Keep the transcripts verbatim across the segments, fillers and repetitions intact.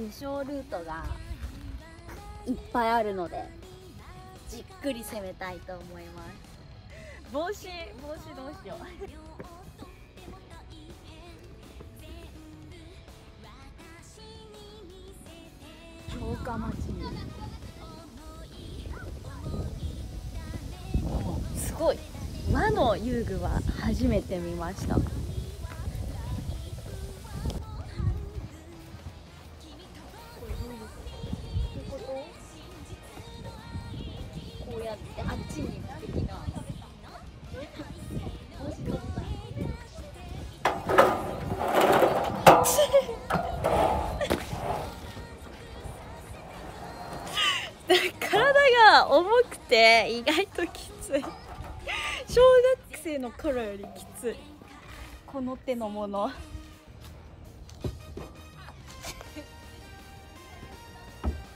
武将ルートがいっぱいあるので、じっくり攻めたいと思います。帽子、帽子どうしよう。城下町にすごい魔の遊具は初めて見ました。重くて意外ときつい。小学生の頃よりきつい。この手のもの。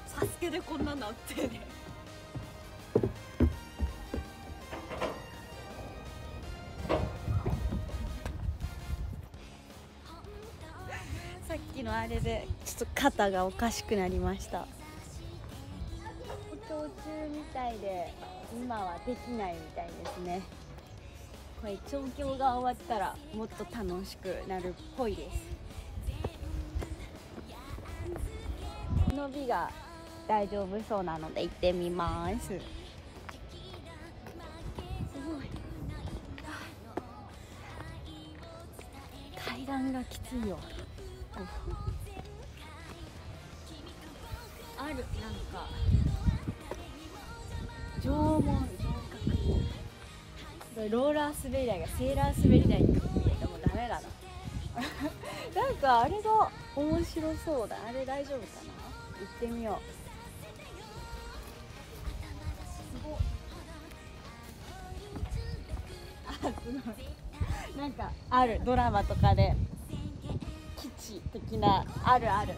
サスケでこんなのあってね。さっきのあれでちょっと肩がおかしくなりました。途中みたいで今はできないみたいですね。これ調教が終わったらもっと楽しくなるっぽいです。伸びが大丈夫そうなので行ってみます。すごい、階段がきついよ。ある、なんか縄文、縄革、ローラー滑り台がセーラー滑り台に見えてもダメだな。なんかあれが面白そうだ。あれ大丈夫かな、行ってみよう。すごっ、あ、すごい。なんかある、ドラマとかで基地的な、あるある。